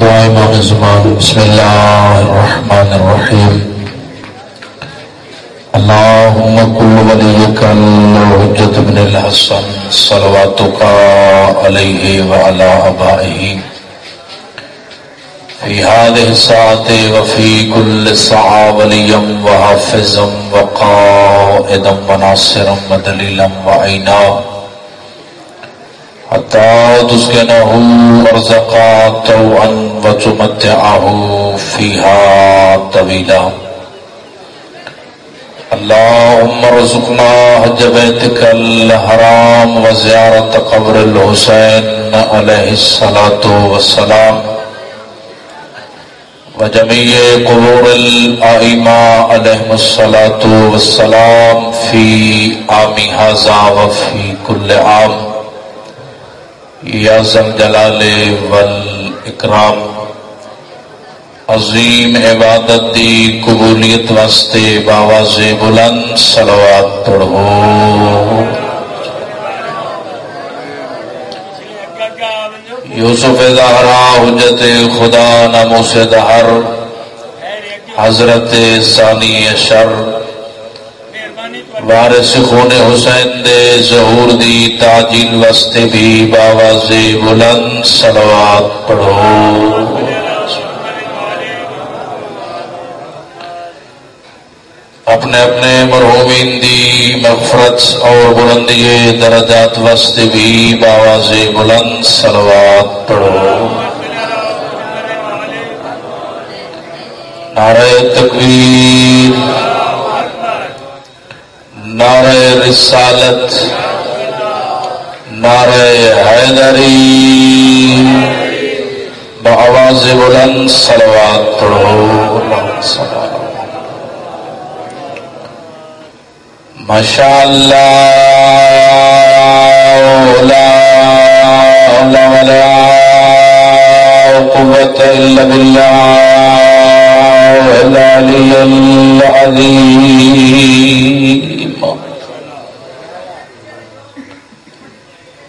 یا امام زمان. بسم اللہ الرحمن الرحیم. اللہم کل ولیک الحجت بن الحسن صلواتک علیہ وعلی آبائہ فی هذه الساعة وفی کل ساعة ولیا وحافظا وقائدا وناصرا ودلیلا وعینا حتى تسكنه أرزقك طوعا وتمتعه فيها طويلا. اللهم ارزقنا حج بيتك الحرام وزيارة قبر الحسين عليه الصلاة والسلام وجميع قبور الأئمة عليهم الصلاة والسلام في عام هذا وفي كل عام یا ذوالجلال والاکرام. عظیم عبادت دی قبولیت واسطے باواز بلند صلوات پڑھو. یوسف زہرا حجت خدا نامو سے دہر حضرت ثانی شر وارث خون حسین دے ظہور دی تعجیل واسطے بھی باواز بلند صلوات پڑھو. اپنے اپنے مرحومین دی مغفرت اور بلندی درجات واسطے بھی باواز بلند صلوات پڑھو. نعرہ تکبیر، نعرہ رسالت، نعرہ حیدری، بآواز بلند صلوات پڑھو. ماشاءاللہ لا حول ولا قوۃ الا باللہ العلی العظیم.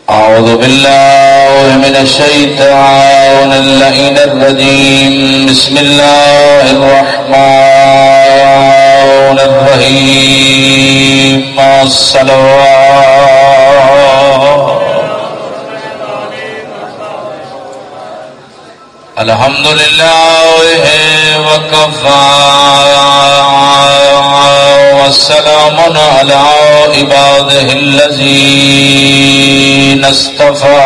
أعوذ بالله من الشيطان اللعين الرجيم. بسم الله الرحمن الرحيم. الصلاة الحمد لله وكفى والسلام على عباده الذين اصطفى.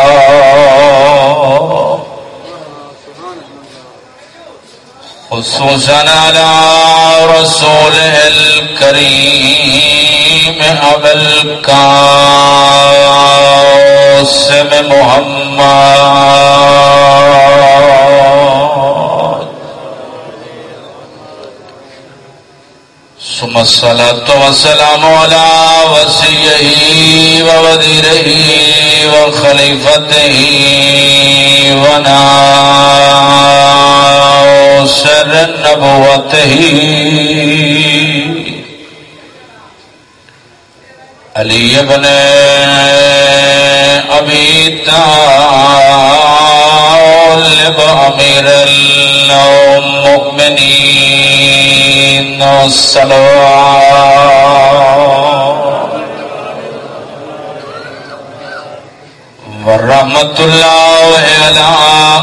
خصوصا على رسوله الكريم أبي القاسم محمد ثم الصلاة والسلام على وصيه ووزيره وخليفته وناصر نبوته علي بن أبي طالب أمير المؤمنين. الصلاة ورحمة الله على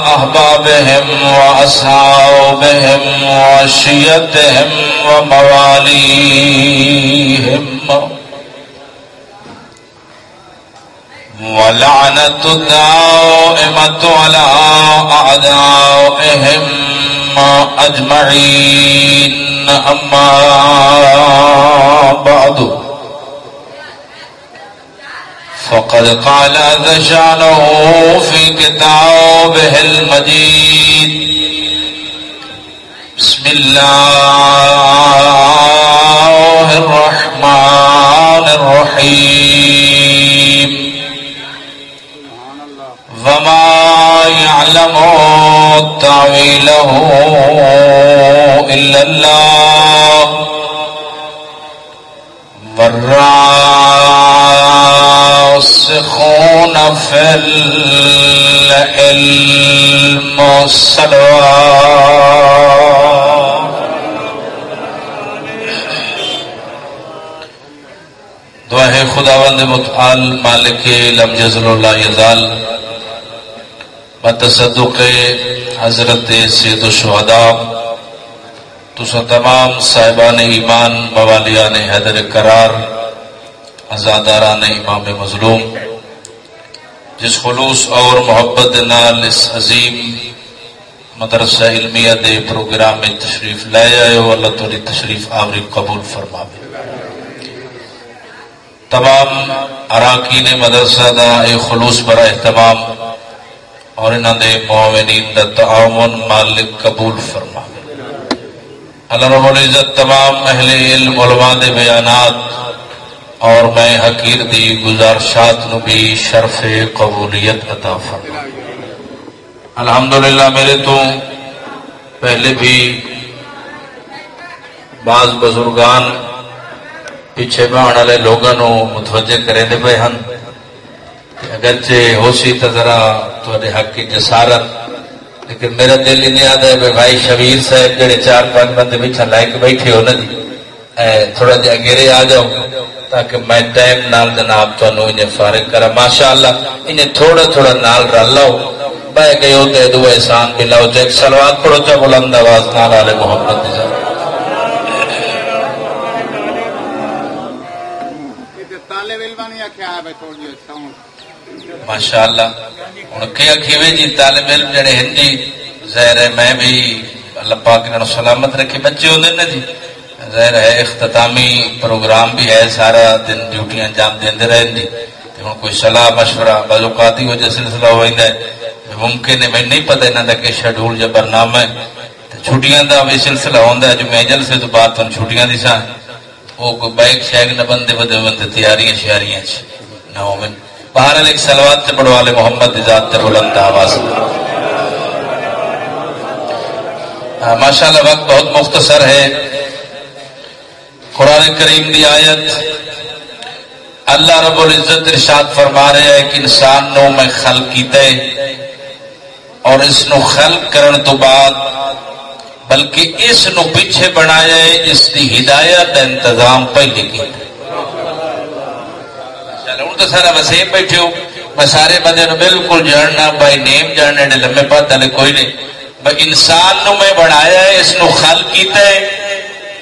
أحبابهم وأصحابهم وشيعتهم ومواليهم ولعنة دائمة على أعدائهم أجمعين. أما بعد فقد قال ذا شأنه في كتابه المجيد. بسم الله الرحمن الرحيم. وما يعلم تعويله إلا الله والراسخون في العلم والسلام. دعائے خداوند متعال مالک لم یزل و لا یزال بتصدق حضرت سید الشہداء تسا تمام صاحبان ایمان، موالیان حیدر قرار، عزاداران امام مظلوم، جس خلوص اور محبت نال اس عظیم مدرسہ علمیہ دے پروگرام میں تشریف لائے آئے ہو، اللہ تعالی تشریف آوری قبول فرماوے. تمام اراکین مدرسہ دا اے خلوص برا اہتمام اور انہاں دے معاونین دا تعاون مالک قبول فرماوے. اللہ رب العزت تمام اہل علم علماء دے بیانات اور میں حقیر دی گزارشات نو بھی شرف قبولیت عطا فرما. الحمدللہ میرے تو پہلے بھی بعض بزرگان پیچھے بہن والے لوگوں نو متوجہ کرے دے پے ہن، اگرچہ ہو سی تو ذرا تہاڈے حق کی جسارت، لیکن میرا دل ہی نہیں آتا ہے بھائی شبیر صاحب جڑے چار پانچ بندے پیچھے لے کے بیٹھے ہو نا جی، تھوڑا جہا گھیرے آ جاؤ تاکہ میں ٹائم نال جناب تنوں انہیں فارغ کرا. ماشاءاللہ انہیں تھوڑا تھوڑا نال رل لو بہ گئے ہو دے دو احسان بھی لاؤ. جیک سلوات پڑھو چا بلند آواز نال آل محمد دی جاؤ. ماشاءاللہ ان کے اکھیوے جی طالب علم جڑے ہیں جی، ظاہر ہے میں بھی اللہ پاک نے سلامت رکھے بچے ہوندے نا جی، ظاہر ہے اختتامی پروگرام بھی ہے، سارا دن ڈیوٹیاں انجام دیندے رہن دی، ہن کوئی صلاح مشورہ بعض اوقات ہو جے سلسلہ ہوندا ہے، ممکن ہے میں نہیں پتہ انہاں دا کہ شیڈول یا برنامہ ہے، تے چھٹیاں دا وی سلسلہ ہوندا ہے. جمعہ جلسے تو بعد تن چھٹیاں دی ساں او کوئی بیک شیک نہ بندے بدے تیاریاں شیاریاں نہ ہوویں. بہرحال ایک صلوات تے پڑھوا لے محمد دی ذات تے بلند آواز. ماشاءاللہ وقت بہت مختصر ہے. قرآن کریم دی آیت اللہ رب العزت ارشاد فرما رہے ہیں کہ انسان نو میں خلق کیتے اور اس نو خلق کرن تو بعد بلکہ اس نو پیچھے بنایا ہے جس دی ہدایت دا انتظام پہلے کیتے. چلو ہن تو سارا وسیع بیٹھے ہو، میں سارے بندے نو بالکل جاننا بائی نیم جاننے نے لمبے پتہ نہیں کوئی نہیں، بلکہ انسان نو میں بنایا ہے، اس نو خلق کیتے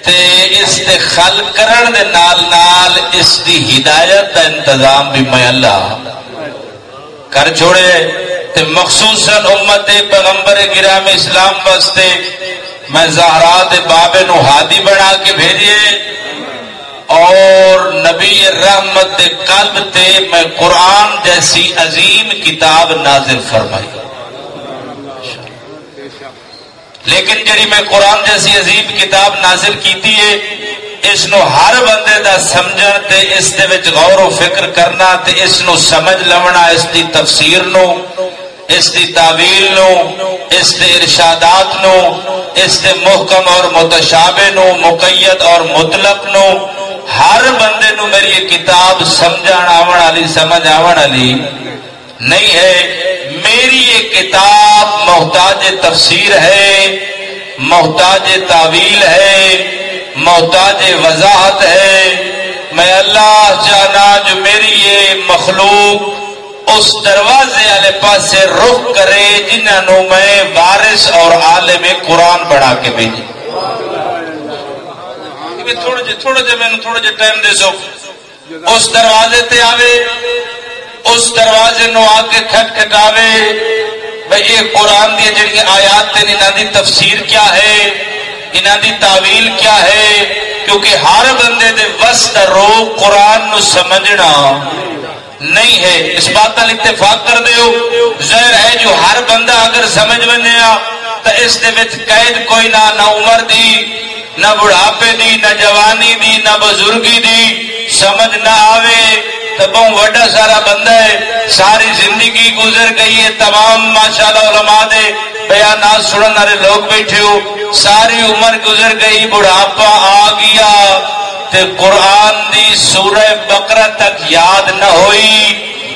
تے اس دے خلق کرن دے نال نال اس دی ہدایت دا انتظام بھی میں اللہ کر چھوڑے. تے مخصوصاً امت پیغمبر گرامی اسلام واسطے میں زہرا دے بابے نو ہادی بنا کے بھیجیے، اور نبی رحمت دے قلب تے میں قرآن جیسی عظیم کتاب نازل فرمائی. لیکن جڑی میں قرآن جیسی عظیم کتاب نازل کیتی ہے، اس نو ہر بندے دا سمجھن تے اس دے وچ غور و فکر کرنا تے اس نو سمجھ لونا، اس دی تفسیر نو، اس دی تعویل نو، اس دے ارشادات نو، اس دے محکم اور متشابہ نو، مقید اور مطلق نو، ہر بندے نو میری یہ کتاب سمجھن آون والی سمجھ آون والی نہیں ہے. میری یہ کتاب محتاج تفسیر ہے، محتاج تعویل ہے، محتاج وضاحت ہے. میں اللہ جانا جو میری یہ مخلوق اس دروازے والے پاسے رخ کرے جنہوں میں وارث اور عالم قرآن بنا کے بھیجی. تھوڑے جے میں تھوڑے جے ٹائم دے سو اس دروازے تے آوے، اس دروازے نو آ کے کھٹکھٹاوے بھئی یہ قرآن دی جڑی آیات تے انہاں دی تفسیر کیا ہے، انہاں دی تعویل کیا ہے، کیونکہ ہر بندے دے وس دا روح قرآن نو سمجھنا نہیں ہے. اس بات نال اتفاق کر دیو، ظاہر ہے جو ہر بندہ اگر سمجھ ونیا تے اس دے وچ قید کوئی نہ عمر دی، نہ بڑھاپے دی، نہ جوانی دی، نہ بزرگی دی سمجھ نہ آوے. بہت بڑا سارا بندہ ہے، ساری زندگی گزر گئی ہے، تمام ماشاءاللہ علماء دے بیانات سننے والے لوگ بیٹھے ہو، ساری عمر گزر گئی، بڑھاپا آ گیا تے قرآن دی سورہ بقرہ تک یاد نہ ہوئی،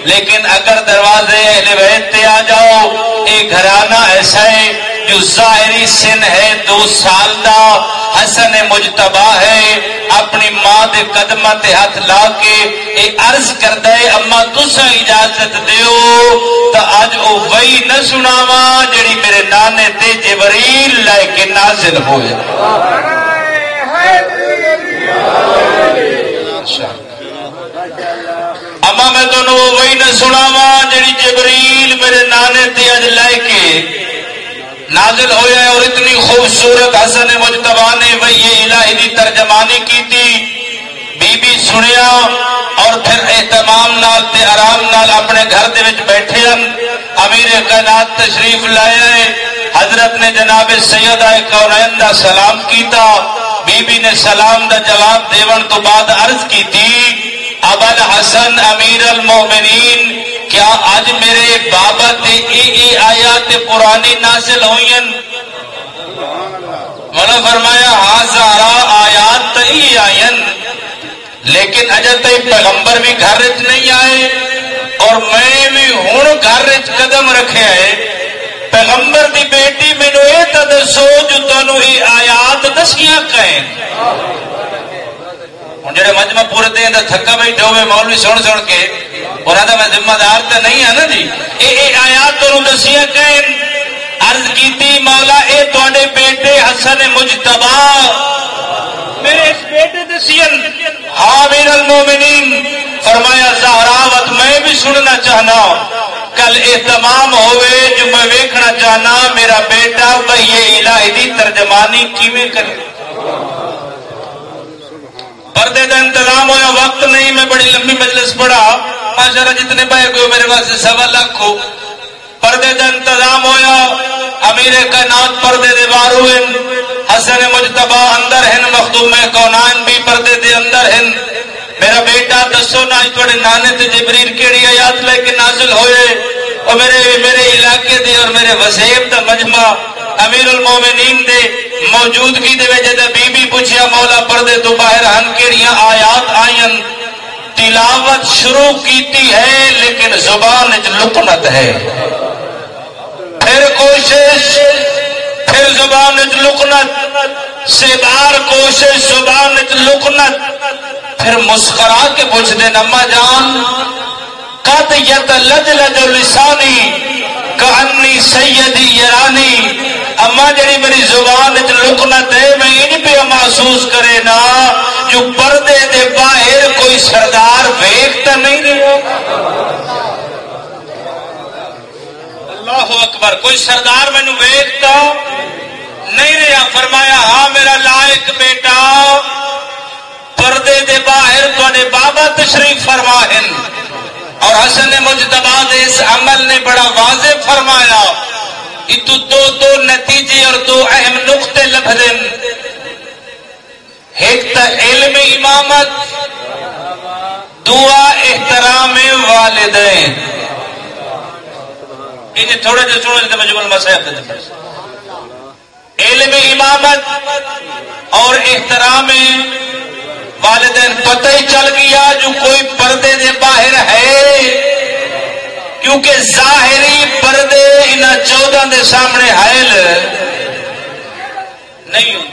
لیکن اگر دروازے اہل بیت پہ آ جاؤ، ایک گھرانہ ایسا ہے جو ظاہری سن ہے 2 سال دا، حسن مجتبہ ہے، اپنی ماں دے قدماں تے ہاتھ لا کے اے عرض کردا ہے اما تساں اجازت دیو تا اج او وہی نہ سناواں جڑی میرے نانے تے جبرائیل لے کے نازل ہوئے۔ اما میں تانوں وہی نہ سناواں جڑی جبرائیل میرے نانے تے اج لے کے نازل ہویا ہے، اور اتنی خوبصورت حسن مجتبہ نے وحی الہی دی ترجمانی کی تھی۔ بی بی سنیا اور پھر اہتمام نال تے آرام نال اپنے گھر دے وچ بیٹھے ہن۔ امیر کائنات تشریف لائے ہیں، حضرت نے جناب سیدہ کونین دا سلام کیتا، بی بی نے سلام دا جواب دیون تو بعد عرض کی تھی، ابوالحسن امیر المومنین، کیا آج میرے بابا تے ای آیات پرانی نازل ہوئی ہیں؟ مولا فرمایا ہزارہ آیات تے ای آئی ہیں، لیکن اجے تے پیغمبر بھی گھر وچ نہیں آئے، اور میں بھی ہن گھر وچ قدم رکھیا ہے۔ پیغمبر دی بیٹی مینوں اے تے دسو جو تانوں ای آیات دسیاں کہیں۔ ہن جڑے مجمع پورے دین دا تھکا بیٹھے ہوئے مولوی سن سن کے، اور آدھا میں ذمہ دار تو نہیں ہے نا جی، اے آیات تو دسیاں کہیں۔ عرض کیتی مولا اے تواڈے بیٹے حسن مجتبہ میرے اس بیٹے دسیاں، حامل المومنین۔ فرمایا زہراوت میں بھی سننا چاہنا، کل اہتمام ہوئے جو میں ویکھنا چاہنا میرا بیٹا وحی الہی دی ترجمانی کیویں کرے۔ پردے دا انتظام ہوا، وقت نہیں، میں بڑی لمبی مجلس پڑھا، ماشاءاللہ جتنے پائے گئے میرے پاس 1.25 لاکھ ہو۔ پردے دا انتظام ہوا، امیر کائنات پردے دے باہر ہوئے، حسن مجتبہ اندر ہیں، مخدوم کونان بھی پردے دے اندر ہیں۔ میرا بیٹا دسو نا تھوڑے نانے تے جبرائیل کیڑی آیات لے کے نازل ہوئے، اور میرے علاقے دے اور میرے وسیب دا مجمع امیر المومنین دے موجودگی دے وجہ تے بی بی پوچھیا مولا پردے تو باہر ہن کیڑیاں آیات آئیں؟ تلاوت شروع کیتی ہے لیکن زبان وچ لکنت ہے، پھر کوشش، پھر زبان وچ لکنت، سی بار کوشش، زبان وچ لکنت، پھر مسکرا کے پوچھ دے اما جان قد یتلجلج لسانی کأنی سیدی یرانی۔ اما جڑی میری زبان وچ لکنت ہے میں ان پہ محسوس کرے نا جو پردے دے باہر کوئی سردار ویکھتا نہیں رہا۔ اللہ اکبر، کوئی سردار مینوں ویکھتا نہیں رہا۔ فرمایا ہاں میرا لائق بیٹا پردے دے باہر تواڈے بابا تشریف فرما ہن، اور حسن مجتبہ دے اس عمل نے بڑا واضح فرمایا۔ اتو دو نتیجے اور 2 اہم نقطے لبھدن، ایک تا علم امامت، دعا احترام والدین۔ یہ تھوڑے جو سنو جتے مجموع المصاحب، علم امامت اور احترام والدین۔ پتہ ہی چل گیا جو کوئی پردے دے باہر ہے، کیونکہ ظاہری پردے انہاں 14 دے سامنے حائل نہیں ہوں۔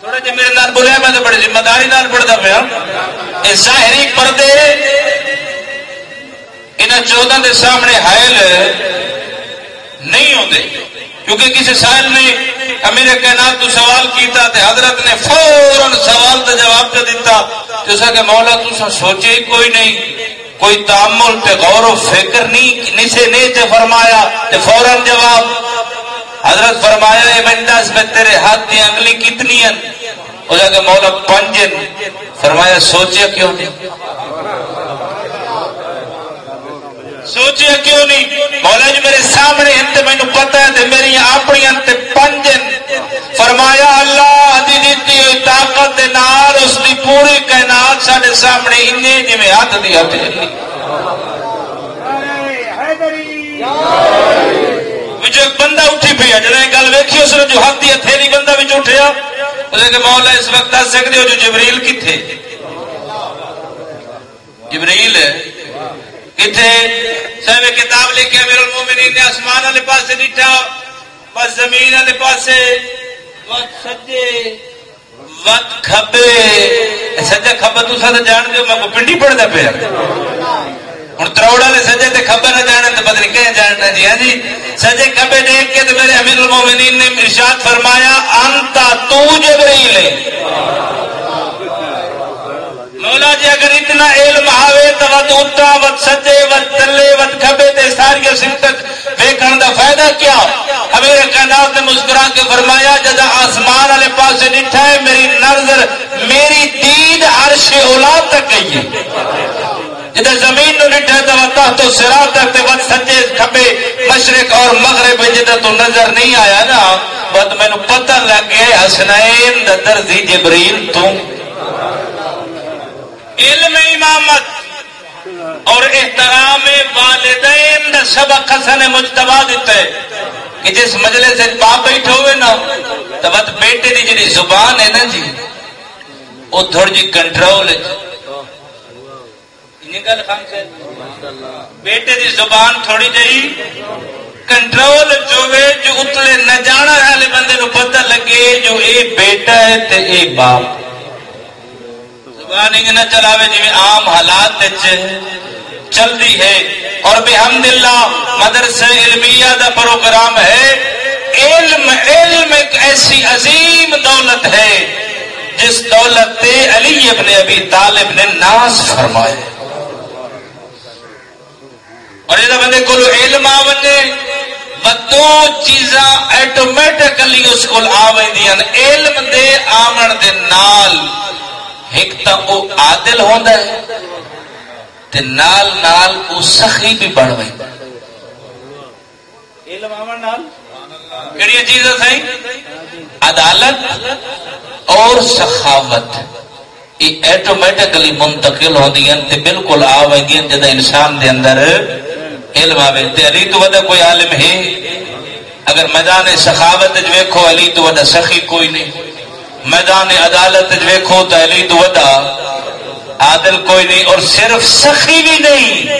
تھوڑا جہا میرے نال بولیا، میں تو بڑی ذمہ داری نال پڑھتا پیا۔ یہ ظاہری پردے انہاں 14 دے سامنے حائل نہیں ہوندے، کیونکہ کسی سائل نے امیر کائنات تو سوال کیتا تے حضرت نے فوراً سوال دا جواب تے دیتا، جیسا کہ مولا تساں سوچے کوئی نہیں، کوئی تامل تے غور و فکر نہیں نسے نے تے فرمایا تے فوراً جواب۔ حضرت فرمایا اے منداز میں تیرے ہاتھ دی انگلی کتنی ہیں؟ او جا کہ مولا 5 ہیں۔ فرمایا سوچے کیوں نہیں؟ سوچیا کیوں نہیں؟ مولا جی میرے سامنے ہیں تے مینوں پتہ ہے تے میری اپنی تے 5 ہیں۔ فرمایا اللہ دی دتی ہوئی طاقت دے نال اس دی پوری کائنات ساڈے سامنے اننے جویں ہاتھ دی ہتھ جی۔ وچ ایک بندہ اٹھی پیا، جڑا گل ویکھی اس نے جو ہاتھ دی ہتھیلی بندہ وچ اٹھیا، اس نے مولا اس وقت دس سکدے ہو جو جبرائیل کتھے؟ جبرائیل ہے کتنے صاحب کتاب لکھے امیر المومنین نے آسمان والے پاس سے ڈٹھا بس زمین والے پاس سے وقت سجے وقت کھبے سجا کھبا تو سارا جان دیو میں پنڈی پڑھتا پیا ہوں تروڑا نے سجے تے کھبے نہ جانا تو پتہ نہیں کہاں جاننا جی ہاں جی سجے کھبے دیکھ کے تو میرے امیر المومنین نے ارشاد فرمایا انتا تو جبرائیل ہے مولا جی اگر اتنا علم آوے تو وت اٹھا وت سجے وت تلے وت کھبے تے ساری سمتک ویکھن دا فائدہ کیا؟ امیر کائنات نے مسکرا کے فرمایا جدا آسمان والے پاسے ڈٹھا ہے میری نظر میری دید عرش اولا تک گئی ہے جدا زمین نو ڈٹھا تو وتا تو سرا تک تے وت سجے کھبے مشرق اور مغرب جدا تو نظر نہیں آیا نا بس مینوں پتہ لگ گیا حسنین دا درزی جبرائیل تو علم امامت اور احترام والدین دا سبق حسن مجتبہ دیتا ہے کہ جس مجلس سے باپ بیٹھے ہوئے نا تو وقت بیٹے دی جی زبان ہے نا جی وہ تھوڑی جی کنٹرول ہے بیٹے دی زبان تھوڑی جی کنٹرول جو اتلے نہ جانا والے بندے نو پتہ لگے جو اے بیٹا ہے تے اے باپ نہ چلاوے جی عام حالات چلتی ہے اور بحمد اللہ مدرسہ علمیہ دا پروگرام ہے علم علم ایک ایسی عظیم دولت ہے جس دولت تے علی ابن ابی طالب نے ناز فرمائے اور یہ بندے کو علم آونے دو چیزاں ایٹومیٹکلی اس کو آوندیاں علم دے آمن دے نال ایک تا او عادل ہوندا ہے تے نال نال او سخی بھی بڑھ گئی علم آون نال کیڑی چیز ہے عدالت اور سخاوت یہ ایٹومیٹکلی منتقل ہوندیاں تے بالکل آ ویندیاں جدا انسان دے اندر علم آوے تے علی تو ودا کوئی عالم ہے اگر میدان سخاوت وچ ویکھو علی تو ودا سخی کوئی نہیں میدان عدالت ویکھو تو علی تو ودا عادل کوئی نہیں اور صرف سخی بھی نہیں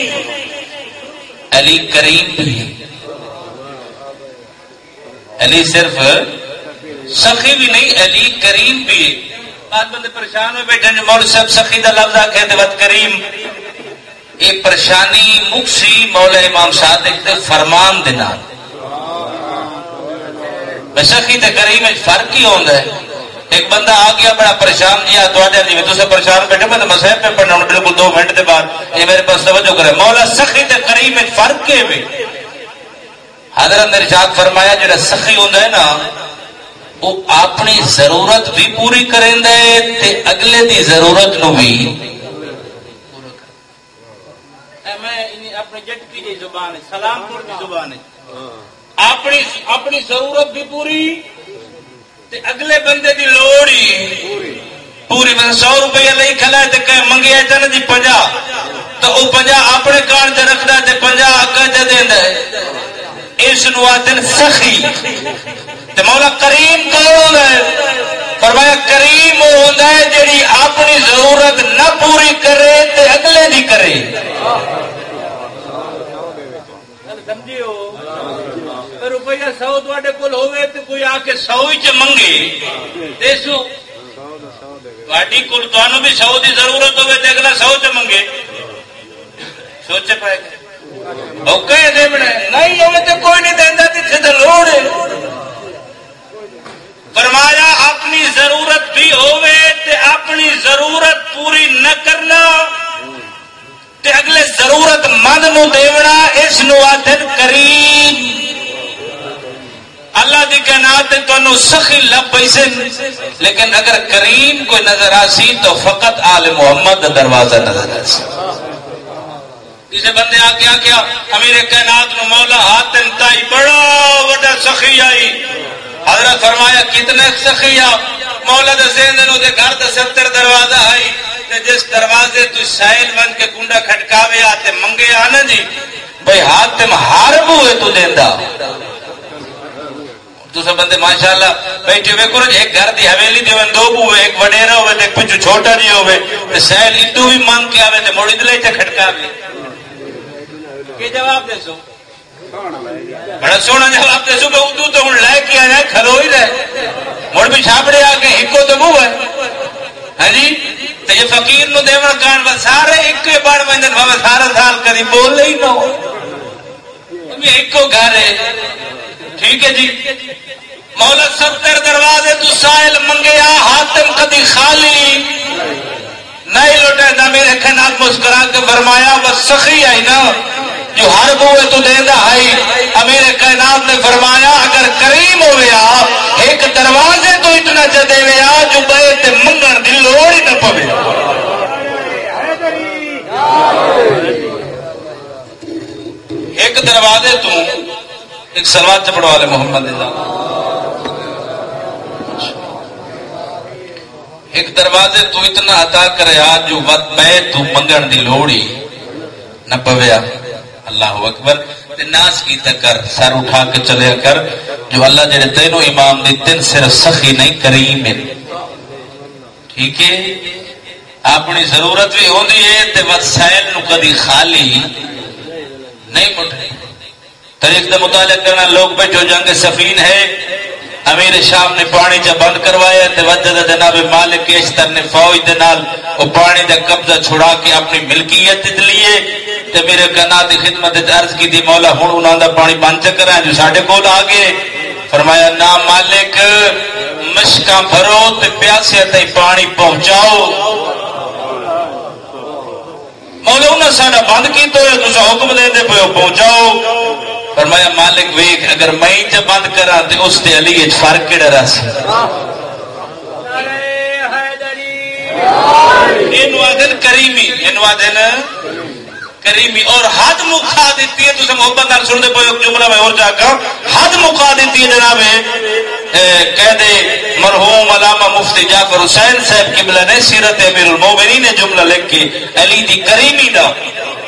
علی کریم بھی ہے علی صرف سخی بھی نہیں علی کریم بھی ہے بعد بندے پریشان ہوئے بیٹھے جو مولوی صاحب سخی دا لفظ آ کہتے وقت کریم ایک پریشانی مکسی مولا امام صادق دے فرمان دینا میں سخی تے کریم فرق ہی ہوندا ہے ایک بندہ آ گیا بڑا پریشان جیا جی میں تُسے پریشان بیٹھے میں مسائل پہ پڑھنا ہوں بالکل 2 منٹ کے بعد یہ میرے پاس توجہ کرے مولا سخی تے کریم میں فرق ہے بھی حضرت نے ارشاد فرمایا جڑا سخی ہوندا ہے نا وہ اپنی ضرورت بھی پوری کریندا ہے تے اگلے دی ضرورت نو بھی میں اپنے جٹ کی زبان ہے سلام پور کی زبان ہے اپنی ضرورت بھی پوری اگلے بندے دی لوڑی پوری 100 روپیہ لئی کھلا تے کہ منگیا چن جی 50 تو او 50 اپنے کان تے رکھدا تے 50 اگے دے دیندا ہے اس نو آدن سخی تے مولا کریم کون ہوندا ہے فرمایا کریم او ہوندا ہے جڑی اپنی ضرورت نہ پوری کرے تے اگلے دی کرے سمجھیو روپیہ 100 تواڈے کول ہوے تے کوئی آ کے 100 وچ منگے تے سو تواڈی کول تانوں بھی 100 دی ضرورت ہوے تے اگلا 100 تے منگے سوچے پے اوکے دے بنے نہیں ہوے تے کوئی نہیں دیندا جتھے تے لوڑ ہے فرمایا اپنی ضرورت بھی ہوے تے اپنی ضرورت پوری نہ کرنا تے اگلے ضرورت مند نو دیونا اس نو آدھن کریم اللہ دی کائنات تانوں سخی لب پیسے لیکن اگر کریم کوئی نظر آسی تو فقط آل محمد دروازہ نظر آسی کسے بندے آ کے آ امیر کائنات نو مولا ہاتن تائی بڑا وڈا سخی آئی حضرت فرمایا کتنے سخی آ مولا دے ذہن نو دے گھر دے 70 دروازہ آئی تے جس دروازے تو سائل بن کے کنڈا کھٹکاوے آ تے منگے آ نا جی بھئی ہاتم ہر بوئے تو دیندا دوسرے بندے ماشاءاللہ بیٹھے ہوئے کرو ایک گھر دی حویلی دی ون دو بوے ایک وڈیرا ہوے تے پچھو چھوٹا جی ہوے تے سیل اتو بھی مان کے آوے تے موڑی دلے تے کھٹکا کے جواب دے سو بڑا سونا جواب دے سو کہ اردو تو ہوں لے کے آیا کھلو ہی رہے مڑ بھی چھاپڑے آ کے ایکو تو منہ ہے ہاں جی تو یہ فقیر نو دیون کان سارے ایک بار وجن بابا سارا سال کدی بول ہی نہ ہو ایک گھر ہے ٹھیک ہے جی مولا 70 دروازے تو سائل منگیا حاتم کدی خالی نہیں لوٹے نہ میرے خناب مسکرا کے فرمایا بس سخی آئی نا جو ہر بوے تو دینا آئی امیر کائنات نے فرمایا اگر کریم ہوئے آپ ایک دروازے تو اتنا جدے ہوئے آپ جو بے تے منگن دی لوڑی نہ پوے ایک دروازے تو ایک سلوات چپڑ والے محمد ایک دروازے تو اتنا عطا کرے آپ جو بے تو منگن دی لوڑی نہ پوے آپ اللہ اکبر ناس کی کر سر اٹھا کے چلے کر جو اللہ جڑے تینوں امام دی تین صرف سخی نہیں کریم ہے ٹھیک ہے اپنی ضرورت بھی ہوتی ہے تے وسائل نو کدی خالی نہیں مٹے تاریخ دا مطالعہ کرنا لوگ پہ جو جنگ سفین ہے امیر شام نے پانی جب بند کروایا تے وجہ جناب مالک اشتر نے فوج دے نال او پانی دا قبضہ چھڑا کے اپنی ملکیت دے لیے تے میرے کنا دی خدمت عرض کی دی مولا ہن انہاں دا پانی بند چکرا جو ساڈے کول آ گئے فرمایا نا مالک مشکاں بھرو تے پیاسے تے پانی پہنچاؤ مولا انہاں ساڈا بند کیتا ہوئے تساں حکم دیندے پیو پہنچاؤ فرمایا مالک ویکھ اگر میں تے بند کراں تے اس تے علی وچ فرق کیڑا رہسی نعرہ حیدری اینو آدن کریمی اینو آدن کریمی اور حد مکھا دیتی ہے تسے محبت نال سن دے پے جملہ میں اور جا کر حد مکھا دیتی ہے جناب قید مرحوم علامہ مفتی جعفر حسین صاحب قبلہ نے سیرت امیر المومنین نے جملہ لکھ کے علی دی کریمی دا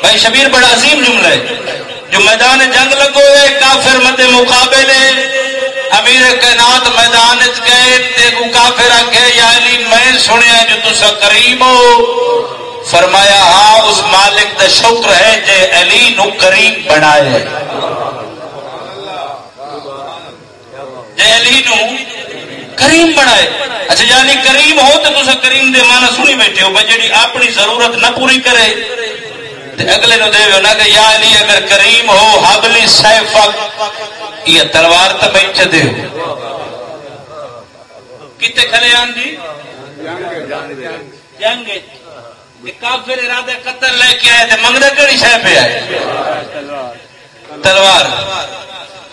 بھائی شبیر بڑا عظیم جملہ ہے جو میدان جنگ لگو ہے کافر مد مقابلے امیر کائنات میدان وچ گئے تے کو کافر آکھے یا علی میں سنیا جو تسا کریم ہو فرمایا ہاں اس مالک دا شکر ہے جے علی نو کریم بنائے جے علی نو کریم بنائے اچھا یعنی کریم ہو تو تسا کریم دے مانا سنی بیٹھے ہو بھائی جی اپنی ضرورت نہ پوری کرے اگلے نو دے نہ کہ یا علی اگر کریم ہو حبلی سیفک یہ تلوار تو بچ دے کتے کھلے آن جی جنگ کافر ارادہ قتل لے کے آئے تھے منگنا کیڑی شے پہ آئے تلوار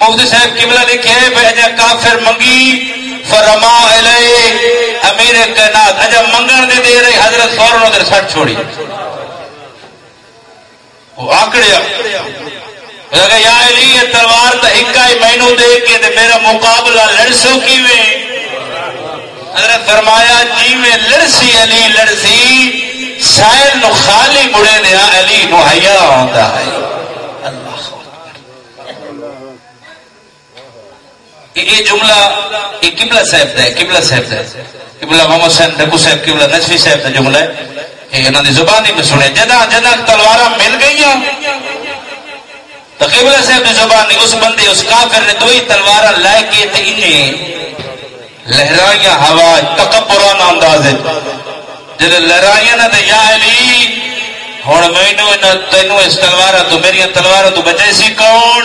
مفتی صاحب قبلہ لکھے بھائی کافر منگی فرما علیہ امیر کائنات اجا منگن دے دے رہی حضرت فوراً ادھر سٹ چھوڑی وہ آکڑیا لگا یا علی یہ تلوار تا ہکا ہی مینو دے کے دے میرا مقابلہ لڑسو کیویں حضرت فرمایا جیویں لڑسی علی لڑسی سائل نو خالی مڑے دیا علی نو حیا ہوندا ہے اللہ یہ جملہ یہ قبلہ صاحب دا ہے قبلہ صاحب دا ہے قبلہ محمد حسین ڈکو صاحب قبلہ نجفی صاحب دا جملہ ہے یہ انہاں دی زبانی میں سنے جدہ جدہ تلواراں مل گئیاں تو قبلہ صاحب دی زبانی اس بندے اس کافر نے دوئی تلواراں لے کے تے انہیں لہرائیاں ہوا تکبرانہ اندازے جلے لڑائیاں نہ یا علی ہن مینوں تینوں اس تلواراں تو میری تلواراں تو بچے سی کون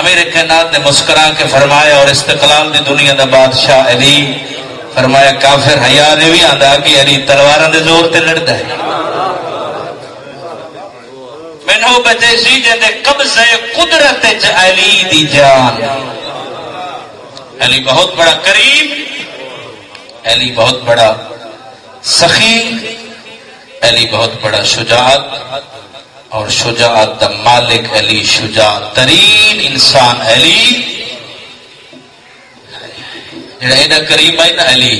امیر کائنات نے مسکرا کے فرمایا اور استقلال دی دنیا دا بادشاہ علی فرمایا کافر حیا نے وی آندا کہ علی تلواراں دے زور تے لڑدا ہے مینوں بچے سی جے قبضے قدرت وچ علی دی جان علی بہت بڑا کریم علی بہت بڑا سخی علی بہت بڑا شجاعت اور شجاعت دا مالک علی شجاعت ترین انسان علی جڑا اینا کریم ہے نا علی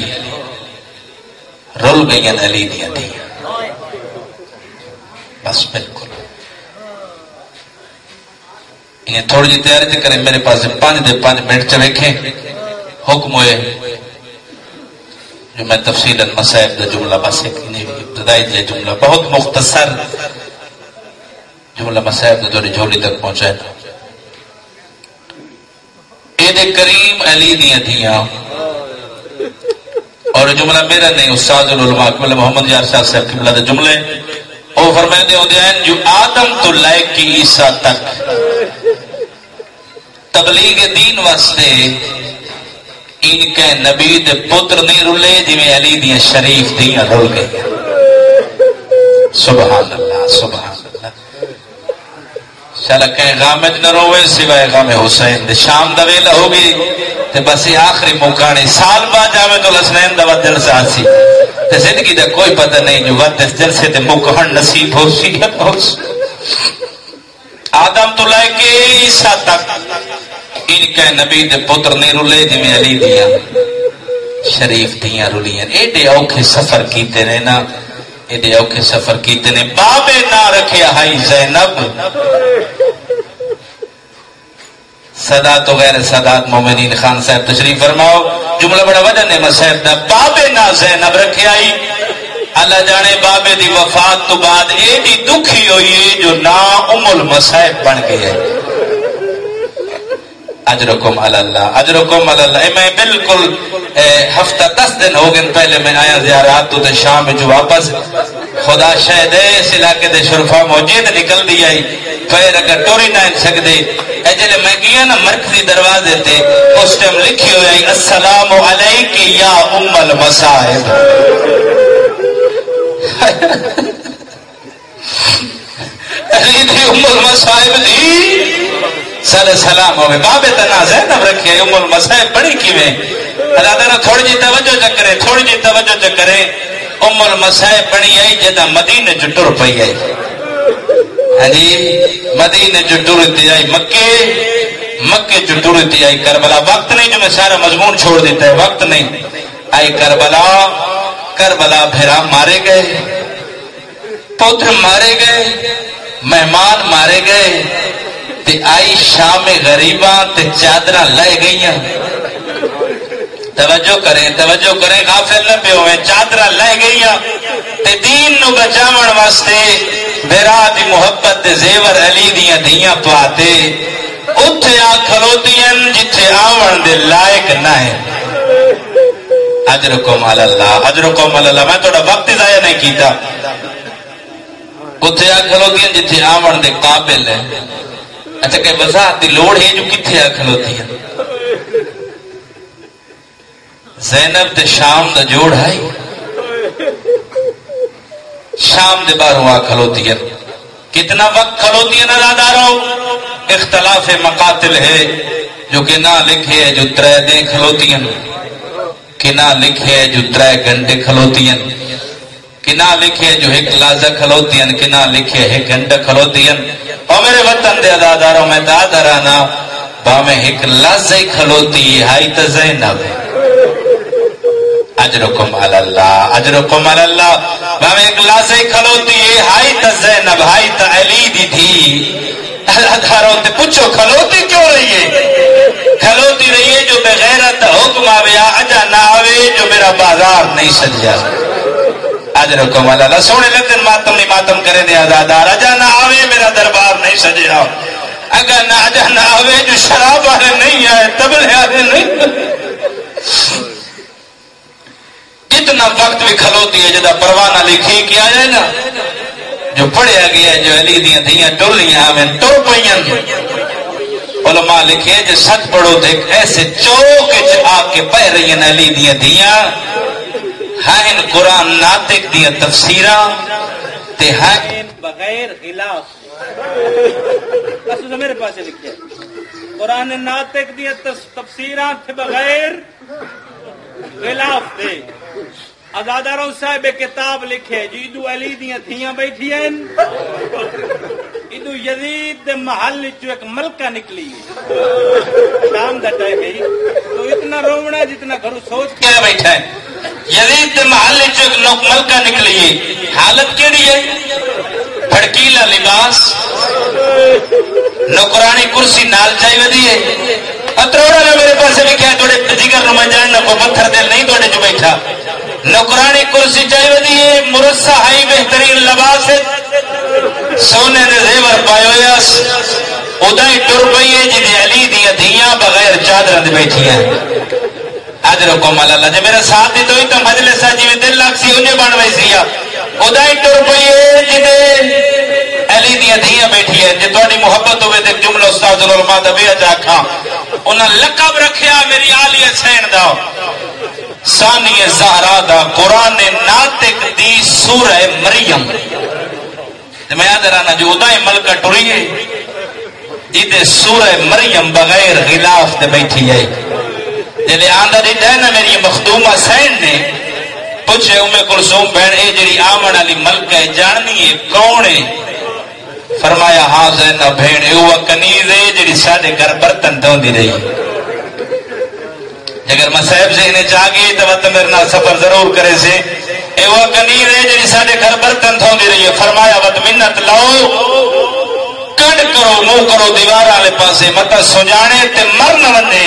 رول گئی علی دیا دیا بس بالکل انہیں تھوڑی جی تیاری تے کریں میرے پاس 5 منٹ چ رکھیں حکم ہوئے جو میں تفصیل مسائب دا جملہ بس ایک ابتدائی جملہ بہت مختصر جھولا مسائب نے دوری جھولی تک پہنچے ایدے کریم علی دیا دیا اور جملہ میرا نہیں استاد العلماء اکمل محمد یار شاہ صاحب کی ملاد جملے اور فرمائے دے ہوندے ہیں جو آدم تو لائے کی عیسیٰ تک تبلیغ دین واسطے ان کے نبی دے پتر نہیں رولے جی میں علی دیاں شریف دیاں رول گئے سبحان اللہ سبحان اللہ شالا کہیں غامج نہ روئے سوائے غام حسین دے شام دا ویلا ہوگی تے بس یہ آخری موقعانی سال بعد جامعہ الحسنین دا وقت جلسہ آسی تے زندگی دا کوئی پتہ نہیں جو وقت اس جلسے تے موقعان نصیب ہو سی یا نہ ہو سی آدم تو لائے کے عیسیٰ تک ان کے نبی دے پتر نہیں رولے جی میں علی دیا شریف دیاں رولیاں ایڈے اوکھے سفر کیتے نے نا ایڈے اوکھے سفر کیتے نے بابے نہ رکھے ہائی زینب صدات و غیر صدات مومنین خان صاحب تشریف فرماؤ جملہ بڑا وجہ نعمت صاحب دا بابے نہ زینب رکھے آئی اللہ جانے بابے دی وفات تو بعد ایڈی دکھی ہوئی جو نا ام المصائب بن گئے اجرکم اللہ اجرکم اللہ میں بالکل ہفتہ 10 دن ہو گئے پہلے میں آیا زیارات تو شام میں جو واپس خدا شاید ہے اس علاقے دے شرفا موجید نکل دی آئی پھر اگر ٹوری نہ سک دے اجلے میں گیا نا مرکزی دروازے تے اس ٹائم لکھی ہوئی آئی السلام علیک یا ام المصائب علی دی ام المصائب دی صلی سلام ہوئے بابے تنا زینب رکھے ام المصائب بڑی کیویں اللہ تعالیٰ تھوڑی جی توجہ چکرے تھوڑی جی توجہ چکرے ام المصائب بڑی آئی جدا مدینے جو ٹر پئی آئی حجیب مدینے جو ٹر دی آئی مکے جو ٹر دی آئی کربلا وقت نہیں جو میں سارا مضمون چھوڑ دیتا ہے وقت نہیں آئی کربلا بھیرا مارے گئے پوتر مارے گئے مہمان مارے گئے تے آئی شام غریباں تے چادرہ لائے گئیاں توجہ کریں غافل نہ پہ ہوئے چادرہ لائے گئیاں تے دین نو بچاون واسطے بیرا دی محبت تے زیور علی دیاں دیاں پاتے اتھے آ کھلوتیاں جتھے آون دے لائق نہ ہے اجرکم اللہ میں تھوڑا وقت ضائع نہیں کیتا اتھے آ کھلوتیاں جتھے آون دے قابل ہے اچھا کہ وضاحت دی لوڑ ہے جو کتھے آ کھلوتی ہے زینب تے شام دا جوڑ ہے شام دے باہروں آ کھلوتی ہے کتنا وقت کھلوتی ہے نا راداروں اختلاف مقاتل ہے جو کہ نہ لکھے جو ترے دیں کھلوتی ہیں کہ نہ لکھے جو 3 گھنٹے کھلوتی ہیں کہ نہ لکھے جو ایک لازہ کھلوتی ہیں کہ نہ لکھے ایک گھنٹہ کھلوتی ہیں اور میرے وطن دے داداروں میں دادارانا باہمیں ایک لازہ کھلوتی ہے ہائی تا زینب ہے اجرکم علاللہ باہمیں ایک لازہ کھلوتی ہے ہائی تا زینب ہائی تا علی دی تھی داداروں تے پوچھو کھلوتی کیوں رہی ہے کھلوتی رہی ہے جو بغیرت حکم آوے آجا نہ آوے جو میرا بازار نہیں سجیا اجرکم اللہ سونے لگن ماتم نہیں ماتم کرے دے آزادار اجا نہ آوے میرا دربار نہیں سجے آو اگر نہ اجا نہ آوے جو شراب والے نہیں آئے تبل آئے نہیں جتنا وقت بھی کھلوتی ہے جدا پروانہ لکھی کیا جائے نا جو پڑھیا گیا جو علی دیاں دیاں ٹولیاں ہمیں ٹو پہیاں علماء لکھے جو سچ پڑھو تھے ایسے چوکے آپ کے پہ رہی ہیں علی دیاں دیاں ہاں ان قرآن ناطق دیا تفسیرہ تے ہاں بغیر غلاف اصلا میرے پاس لکھیا قرآن ناطق دیا تفسیرہ تے بغیر غلاف دے ازاداروں صاحب کتاب لکھے جو ادو علی دیاں تھیاں بیٹھی ہیں ادو یزید دے محل جو ایک ملکہ نکلی شام دا ٹائم ہے تو اتنا رونا جتنا گھروں سوچ کیا بیٹھا ہے یزید دے محلے جو ایک ملکہ نکلیے حالت کیڑی ہے پھڑکیلا لباس نوکرانی کرسی نال چاہیے دیے اتروڑا نے میرے پاس بھی کیا توڑے جگر نما جاننا کو پتھر دل نہیں توڑے جو بیٹھا نوکرانی کرسی چاہیے دیے مرسہ ہائی بہترین لباس سونے نے زیور پایا ادا ہی ٹر پی ہے جی علی دیا دیا بغیر چادر دے بیٹھی ہیں اجر کو مال اللہ جی میرا ساتھ دی تو ہی تو مجلس جی دل لاکھ سی انہیں بن بھائی سی ادا ہی ٹر پی ہے جی علی دیا دیا بیٹھی ہے جی تھوڑی محبت ہوئے تو جملہ استاد العلماء دا بے اجا کھا انہاں لقب رکھیا میری علی حسین دا ثانی زہرا دا قرآن ناطق دی سورہ مریم میں یاد رہنا جو ادا ہی ملکہ ٹری ہے جیتے سورہ مریم بغیر غلاف دے بیٹھی ہے جلے آندہ دیتا ہے نا میری مخدومہ سین نے پوچھے امی کلثوم بہن اے جری آمن علی ملکہ جاننی ہے کون ہے فرمایا ہاں زینہ بہن اے ہوا کنیز ہے جری سادے گھر برتن دوں دی رہی اگر میں صاحب ذہنے جاگی تو وقت میرے نال سفر ضرور کرے سے اے ہوا کنیز ہے جری سادے گھر برتن دوں دی رہی ہے فرمایا وقت منت لاؤ کٹ کرو مو کرو دیوار والے پاسے متا سجانے تے مرن ونے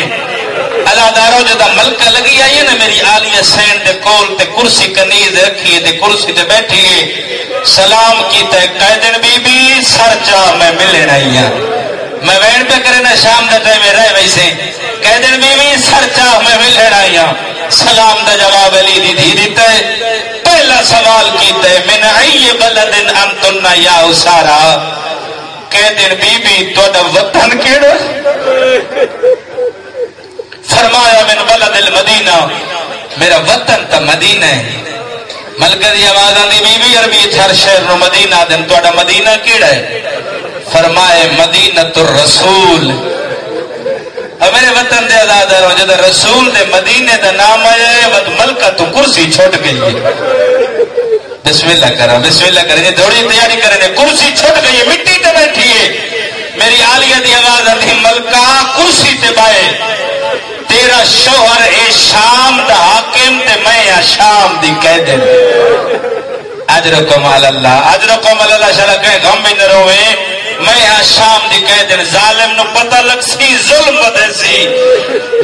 اللہ دارو جدا ملکہ لگی آئی ہے نا میری عالیہ سین دے کول تے کرسی کنیز رکھی تے کرسی تے بیٹھی ہے سلام کی تے قیدن بی بی سر چا میں ملے نہیں ہاں میں وین پہ کرے نا شام دے ٹائم رہ ویسے قیدن بی بی سر چا میں ملے نہیں ہاں سلام دا جواب علی دی دی دیتا ہے پہلا سوال کی تے من ای بلدن انتن یا اسارا کہ دن بی بی تو دا وطن کیڑا فرمایا من بلد المدینہ میرا وطن تا مدینہ ہے ملکہ دی آوازاں دی بی بی عربی ہر شہر نو مدینہ دن تو دا مدینہ کیڑا ہے فرمائے مدینہ الرسول اور میرے وطن دے آزادار ہو جدہ رسول دے مدینے دا نام آئے وقت ملکہ تو کرسی چھوٹ گئی ہے بسم اللہ کریں دوڑی تیاری کریں کرسی چھٹ گئی مٹی تے بیٹھی ہے میری عالیہ دی آواز آتی ملکہ کرسی تے بائے تیرا شوہر اے شام دا حاکم تے میں یا شام دی قیدن اجرکم اللہ اجرکم اللہ شرع کہیں غم میں نہ روے میں یا شام دی قیدن ظالم نو پتہ لگ سی ظلم بدے سی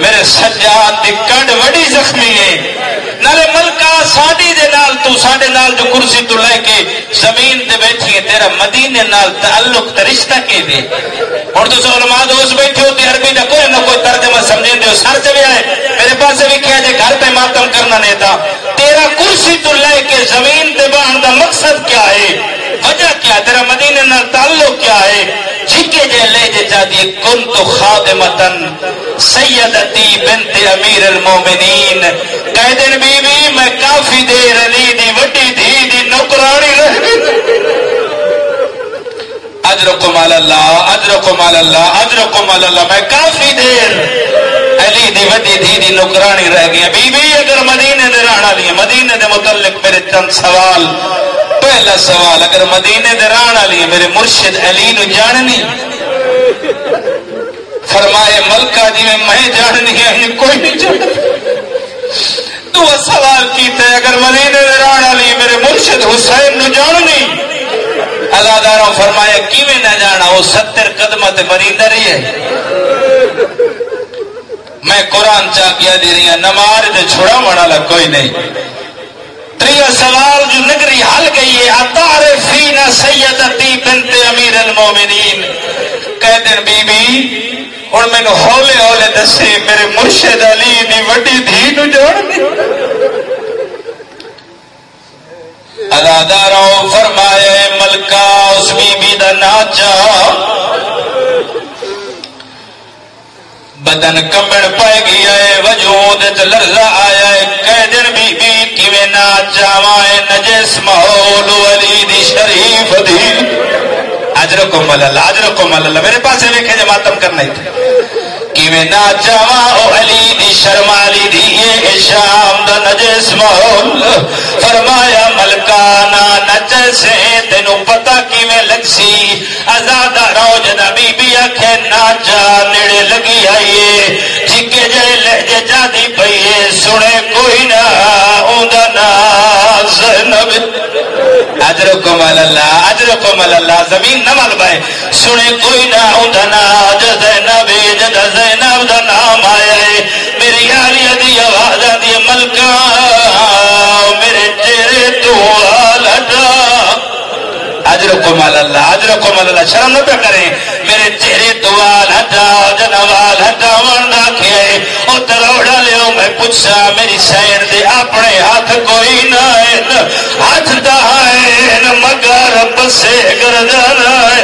میرے سجاد دی کڈ وڈی زخمی ہے نالے ملکہ ساڑی دے نال تو ساڑے نال جو کرسی تو لے کے زمین دے بیٹھی ہے تیرا مدینے نال تعلق ترشتہ کے دے اور تو علماء دوست بیٹھے ہوتے عربی نہ کوئی نہ کوئی ترجمہ سمجھیں دے سر سے بھی آئے میرے پاس سے بھی کیا جائے گھر پہ ماتم کرنا نہیں تھا تیرا کرسی تو لے کے زمین دے باہر دا مقصد کیا ہے وجہ کیا تیرا مدینے نال تعلق کیا ہے جھکے جے لے جے جا دیئے کنتو خادمتن سیدتی بنت امیر المومنین کہہ دن بی بی میں کافی دیر علی دی وٹی دی دی نوکرانی رہ اجرکم اللہ اجرکم اللہ اجرکم اللہ میں کافی دیر علی دی وٹی دی دی نوکرانی رہ گیا بی بی اگر مدینے دے رہنا لیا مدینے دے متعلق میرے چند سوال پہلا سوال اگر مدینے دے رہنا لیا میرے مرشد علی نو جاننی فرمائے ملکہ جی میں جاننی ہے کوئی نہیں جاننی تو سوال کیتے اگر مدینے دے رہنا لیا میرے مرشد حسین نو جاننی اللہ داروں فرمایا کیویں نہ جانا وہ 70 قدمہ تے مریندہ رہی ہے میں قرآن چاکیا دی رہی ہے نمار دے چھڑا منالا کوئی نہیں تریہ سوال جو نگری حل گئی ہے اتعرفین سیدتی بنت امیر المومنین کہہ دن بی بی اور میں نے ہولے ہولے دسے میرے مرشد علی نے وڈی دھی نو جوڑنی اداداروں فرمائے ملکہ اس بی بی دا ناچا بدن کمڑ پائے گیا ہے وجود لرزہ آیا ہے کہہ دن بی بی کیویں نہ چاوائے نجس ماحول علی دی شریف دی اجرکم اللہ اجرکم اللہ میرے پاس ہے لکھے جو ماتم کرنا ہی تھے کیویں نہ چاوائے علی دی شرم علی دی یہ شام دا نجس ماحول فرمایا ملکانہ نجس ہے تینوں پتہ کیویں لگ سی آزادہ روج دا بی بی آنکھیں نہ چا نیڑے لگی آئیے جھکے جے لہجے جا دی پئیے سنے کوئی نہ اوندہ ناز نب اجرکم اللہ زمین نہ ملبائے سنے کوئی نہ اوندہ ناز زینب جدہ زینب دا نام آیا ہے میری یاری دی آوازہ دی ملکہ میرے چہرے تو حالتا اجرکم اللہ نظر کو مللہ شرم نہ پہ کریں میرے چہرے دوال ہٹا جنوال ہٹا ورنہ کھے او تروڑا لیوں میں پچھا میری شہر دے اپنے ہاتھ کوئی نہ ہے ہاتھ دہائیں مگر بسے گردانا ہے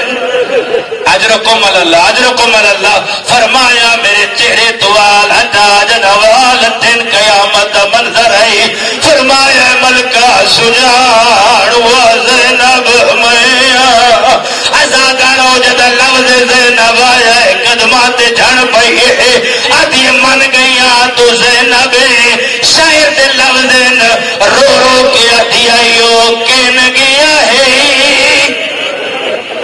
اجرکم اللہ فرمایا میرے چہرے دوال ہٹا جنوال دن قیامت منظر ہے فرمایا ملکہ سجان و زینب میاں ازا کرو جدا لفظ زینب آیا قدمات جھڑ پئی ہے آدھی من گئیاں تو زینب شاید لفظ رو رو کے آدھی آئیو کن گیا ہے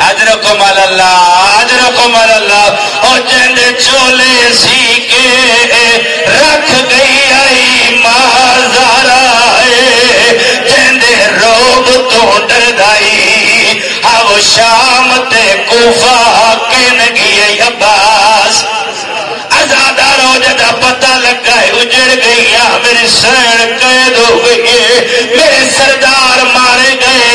اجرکم اللہ اجرکم اللہ او جند چولے سی کے رکھ گئی آئی ماں زہرا ہے جند روب تو ڈر دائی ہاو شام تے کوفہ کے نگی عباس ازادار ہو جدا پتہ لگا ہے اجڑ گئی آ میرے سر قید ہو گئی میرے سردار مارے گئے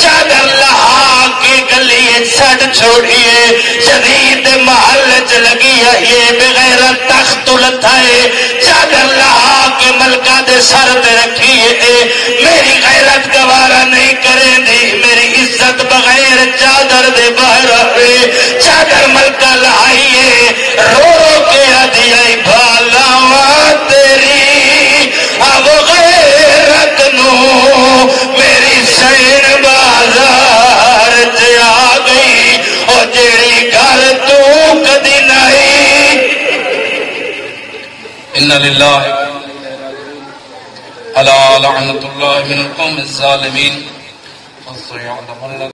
چادر لہا کے گلی چھٹ چھوڑیے شدید محل چ لگی آئیے بغیر تخت لتھائے چادر لہا کے ملکہ دے سر دے رکھیے میری غیرت گوارا نہیں کرے دی میری عزت بغیر چادر دے باہر آئے چادر ملکہ لہائیے رو رو کے آدھی آئی بھالاواں تیری اب غیرت نو میری سین بازار چ آ گئی اور جیڑی گھر تو کدی نہیں انا للہ الا لعنت اللہ من القوم الظالمین